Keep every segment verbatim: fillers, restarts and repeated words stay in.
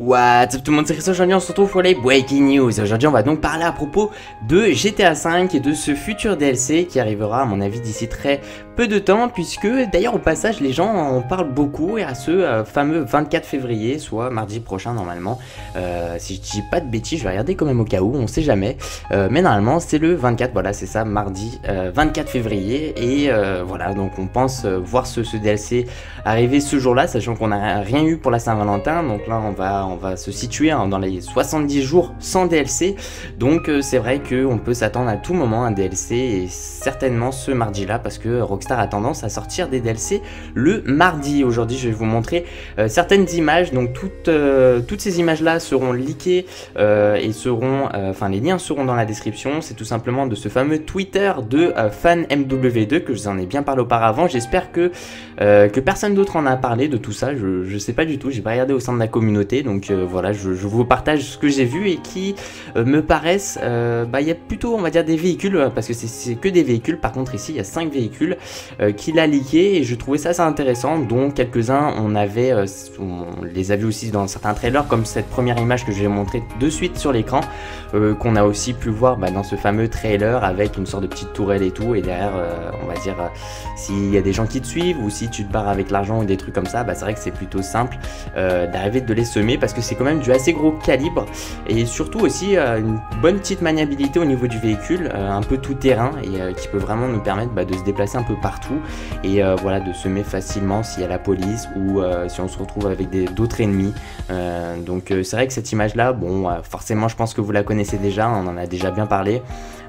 What's up tout le monde, c'est Christophe. Aujourd'hui on se retrouve pour les Breaking News. Aujourd'hui on va donc parler à propos de G T A cinq et de ce futur D L C qui arrivera à mon avis d'ici très peu de temps, puisque d'ailleurs au passage les gens en parlent beaucoup, et à ce euh, fameux vingt-quatre février, soit mardi prochain normalement. Euh, si je dis pas de bêtises, je vais regarder quand même au cas où, on sait jamais. Euh, mais normalement c'est le vingt-quatre, voilà c'est ça, mardi euh, vingt-quatre février. Et euh, voilà, donc on pense euh, voir ce, ce D L C arriver ce jour-là, sachant qu'on n'a rien eu pour la Saint-Valentin. Donc là on va... on va se situer hein, dans les soixante-dix jours sans D L C, donc euh, c'est vrai qu'on peut s'attendre à tout moment à un D L C, et certainement ce mardi là, parce que Rockstar a tendance à sortir des D L C le mardi. Aujourd'hui je vais vous montrer euh, certaines images, donc toutes, euh, toutes ces images là seront leakées euh, et seront, enfin euh, les liens seront dans la description. C'est tout simplement de ce fameux Twitter de euh, FanMW deux que je vous en ai bien parlé auparavant. J'espère que, euh, que personne d'autre en a parlé de tout ça, je, je sais pas du tout, j'ai pas regardé au sein de la communauté. Donc Donc euh, voilà, je, je vous partage ce que j'ai vu et qui euh, me paraissent, euh, bah il y a plutôt on va dire des véhicules, parce que c'est que des véhicules. Par contre ici il y a cinq véhicules euh, qu'il a leaké, et je trouvais ça assez intéressant, dont quelques-uns on avait, euh, on les a vus aussi dans certains trailers, comme cette première image que je vais montrer de suite sur l'écran, euh, qu'on a aussi pu voir bah, dans ce fameux trailer avec une sorte de petite tourelle et tout, et derrière euh, on va dire euh, s'il y a des gens qui te suivent ou si tu te barres avec l'argent ou des trucs comme ça, bah c'est vrai que c'est plutôt simple euh, d'arriver de les semer, parce que c'est quand même du assez gros calibre, et surtout aussi euh, une bonne petite maniabilité au niveau du véhicule, euh, un peu tout terrain, et euh, qui peut vraiment nous permettre bah, de se déplacer un peu partout, et euh, voilà, de semer facilement s'il y a la police ou euh, si on se retrouve avec d'autres ennemis. Euh, donc euh, c'est vrai que cette image là, bon euh, forcément je pense que vous la connaissez déjà, on en a déjà bien parlé,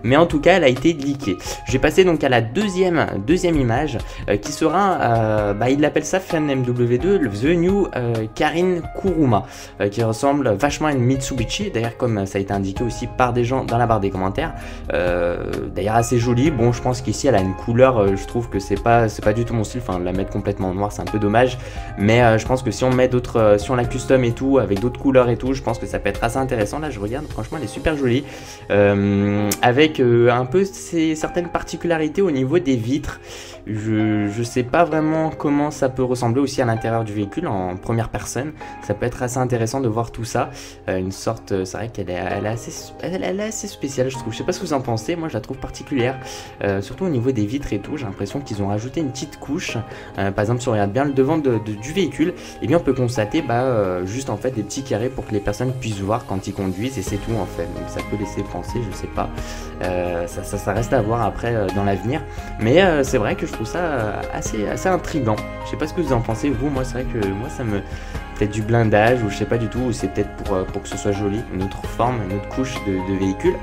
mais en tout cas elle a été leakée. Je vais passer donc à la deuxième, deuxième image euh, qui sera, euh, bah, il l'appelle ça FanMW deux, The New euh, Karin Kuruma, euh, qui ressemble vachement à une Mitsubishi, d'ailleurs comme ça a été indiqué aussi par des gens dans la barre des commentaires, euh, d'ailleurs assez jolie. Bon je pense qu'ici elle a une couleur, euh, je trouve que c'est pas, c'est pas du tout mon style, enfin la mettre complètement en noir c'est un peu dommage, mais euh, je pense que si on met d'autres, euh, si on la custom et tout, avec d'autres couleurs et tout, je pense que ça peut être assez intéressant. Là je regarde, franchement elle est super jolie, euh, avec Euh, un peu ces certaines particularités au niveau des vitres. Je, je sais pas vraiment comment ça peut ressembler aussi à l'intérieur du véhicule en première personne. Ça peut être assez intéressant de voir tout ça. Euh, une sorte, euh, c'est vrai qu'elle est, elle est, assez, elle, elle est assez spéciale, je trouve. Je sais pas ce que vous en pensez, moi je la trouve particulière. Euh, surtout au niveau des vitres et tout, j'ai l'impression qu'ils ont rajouté une petite couche. Euh, par exemple, si on regarde bien le devant de, de, du véhicule, et bien on peut constater bah, euh, juste en fait des petits carrés pour que les personnes puissent voir quand ils conduisent, et c'est tout en fait. Donc ça peut laisser penser, je sais pas. Euh, ça, ça, ça reste à voir après euh, dans l'avenir, mais euh, c'est vrai que je trouve ça euh, assez, assez intriguant. Je sais pas ce que vous en pensez vous. Moi c'est vrai que moi ça me... peut-être du blindage, ou je sais pas du tout, ou c'est peut-être pour, euh, pour que ce soit joli, une autre forme, une autre couche de, de véhicule,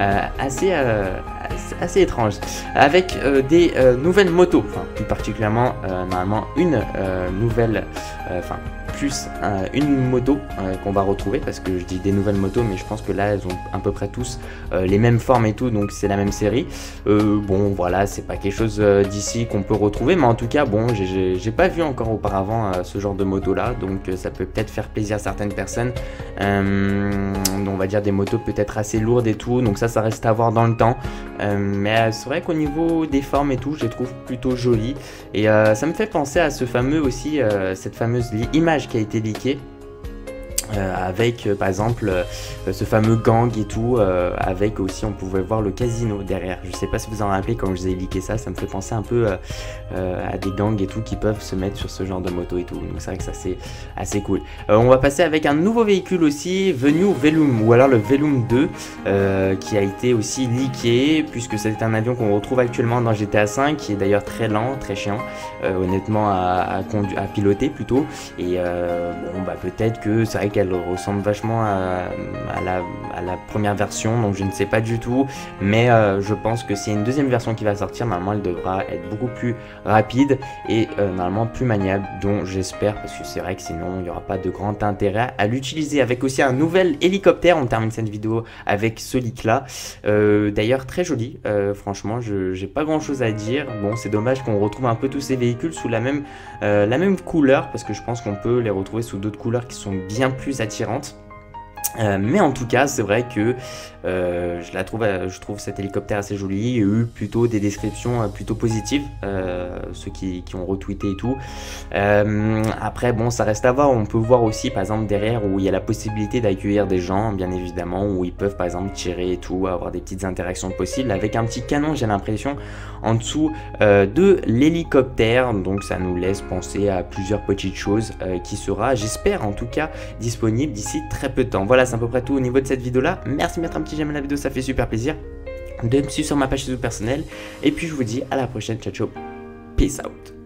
euh, assez, euh, assez, assez étrange, avec euh, des euh, nouvelles motos, enfin plus particulièrement euh, normalement une euh, nouvelle, enfin euh, plus euh, une moto euh, qu'on va retrouver, parce que je dis des nouvelles motos, mais je pense que là elles ont à peu près tous euh, les mêmes formes et tout, donc c'est la même série. Euh, bon voilà, c'est pas quelque chose euh, d'ici qu'on peut retrouver, mais en tout cas bon, j'ai pas vu encore auparavant euh, ce genre de moto là, donc euh, ça peut peut-être faire plaisir à certaines personnes. Euh, on va dire des motos peut-être assez lourdes et tout, donc ça ça reste à voir dans le temps, euh, mais c'est vrai qu'au niveau des formes et tout je les trouve plutôt jolies, et euh, ça me fait penser à ce fameux aussi, euh, cette fameuse image qui a été leakée. Euh, avec euh, par exemple euh, ce fameux gang et tout, euh, avec aussi on pouvait voir le casino derrière. Je sais pas si vous en rappelez quand je vous ai leaké ça, ça me fait penser un peu euh, euh, à des gangs et tout qui peuvent se mettre sur ce genre de moto et tout, donc c'est vrai que ça c'est assez cool. Euh, on va passer avec un nouveau véhicule aussi, The New Velum, ou alors le Velum deux, euh, qui a été aussi leaké, puisque c'est un avion qu'on retrouve actuellement dans G T A cinq, qui est d'ailleurs très lent, très chiant, euh, honnêtement à, à, à piloter plutôt, et euh, bon bah peut-être que c'est vrai que elle ressemble vachement à, à, la, à la première version, donc je ne sais pas du tout, mais euh, je pense que s'il y a une deuxième version qui va sortir, normalement elle devra être beaucoup plus rapide et euh, normalement plus maniable, dont j'espère, parce que c'est vrai que sinon il n'y aura pas de grand intérêt à l'utiliser. Avec aussi un nouvel hélicoptère, on termine cette vidéo avec ce leak là, euh, d'ailleurs très joli, euh, franchement je n'ai pas grand chose à dire. Bon c'est dommage qu'on retrouve un peu tous ces véhicules sous la même, euh, la même couleur, parce que je pense qu'on peut les retrouver sous d'autres couleurs qui sont bien plus attirante. Euh, mais en tout cas, c'est vrai que euh, je, la trouve, euh, je trouve cet hélicoptère assez joli. Il y a eu plutôt des descriptions euh, plutôt positives, euh, ceux qui, qui ont retweeté et tout. Euh, après, bon, ça reste à voir. On peut voir aussi, par exemple, derrière où il y a la possibilité d'accueillir des gens, bien évidemment, où ils peuvent, par exemple, tirer et tout, avoir des petites interactions possibles avec un petit canon, j'ai l'impression, en dessous euh, de l'hélicoptère. Donc, ça nous laisse penser à plusieurs petites choses euh, qui sera, j'espère, en tout cas, disponible d'ici très peu de temps. Voilà. C'est à peu près tout au niveau de cette vidéo là. Merci de mettre un petit j'aime à la vidéo, ça fait super plaisir, de me suivre sur ma page Facebook personnelle, et puis je vous dis à la prochaine. Ciao ciao, peace out.